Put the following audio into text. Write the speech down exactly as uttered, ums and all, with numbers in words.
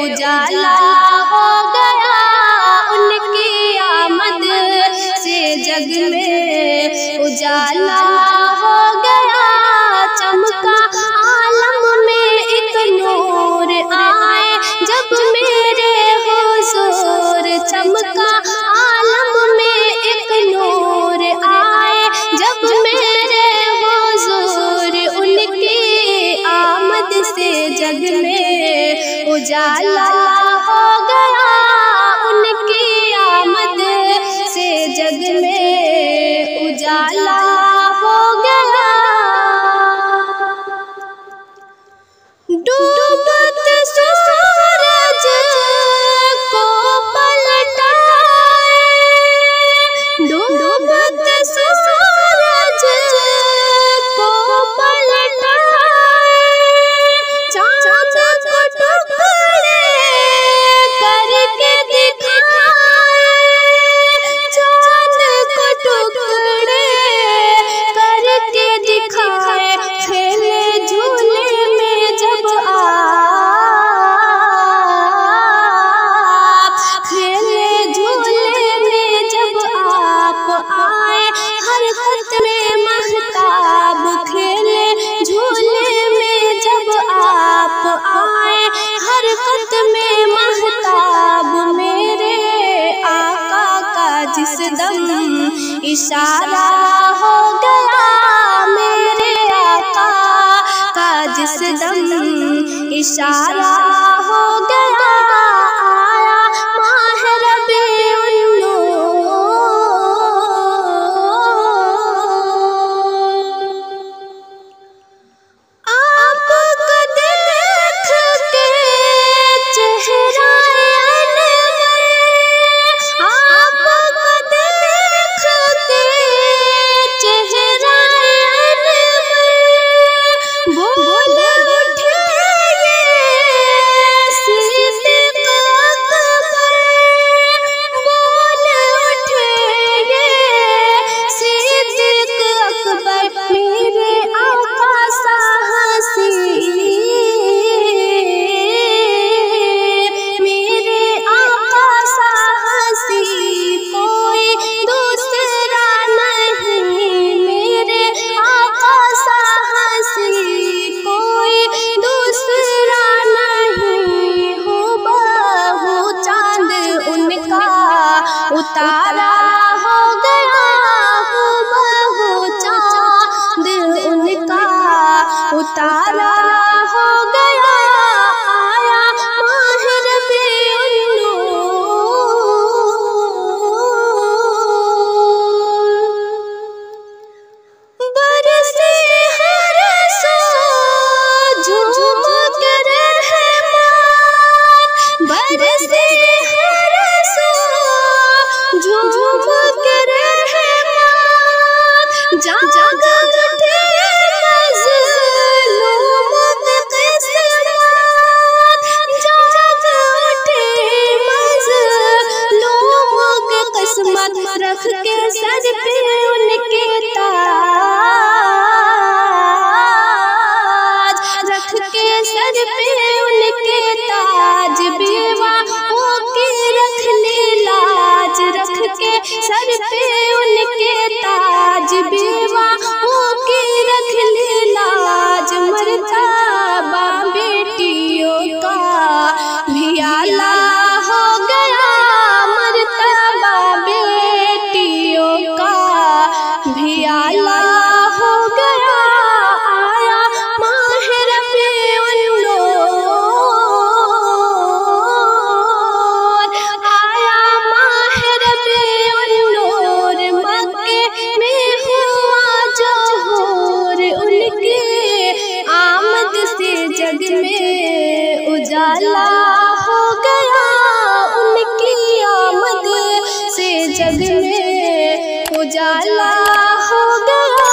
उजाला हो गया उनकी आमद से, जग में उजाला हो गया, चमका आलम में एक नूर आए जब मेरे हुजूर, चमका आलम में एक नूर आए जब मेरे हुजूर, उनकी आमद से जग में उजाला हो गया, उनकी आमद से जग में उजाला हो गया। डूबत सूरज को पलटाए, डूबत सूरज को पलटाए, चाँद को टुकड़े करके दिखाए, चाँद को टुकड़े करके दिखाए, खेले झूले में जब आप, खेले झूले में जब आप आए, हर खत में महताब, खेले झूले में जब आप आए, हर खत में महताब, मेरे आका का जिस दम इशारा हो गया, मेरे आका का जिस दम इशारा हो गया, आया माह रबीउल नूर। आपको देख के चेहरा अनवर, आपको देख के चेहरा अनवर, बोल उठे ये सिद्दीक़ अकबर, बोल उठे ये सिद्दीक़ अकबर, मेरे आका सा हंसी, मेरे आका सा हंसी कोई दूसरा नहीं, मेरे आका सा हंसी कोई दूसरा नहीं, हूबहू चांद उनका उतारा हो गया, हूबहू चांद उनका उतारा हो गया, आया माह रबीउल नूर। बरसे हर सो झूम के रहमत, बरसे हर सो झूम के रहमत, जाग उठे मज़लूम की किस्मत, जाग उठे मज़लूम की किस्मत, रख के सर पे उनके ताज, रख के सर पे उनके ताज, बेवाओं के रखने लाज, रख के सर पे उनके ताज, बेवाओं के रखने लाज, मर्तबा बेटियों का भी आला हो गया, मर्तबा बेटियों का भी आला हो गया, आया माह रबीउल नूर, आया माह रबीउल नूर, मक्के में हुआ जोहर, उनके आमद से जग में उजाला हो गया, उनकी आमद से जग में उजाला हो गया।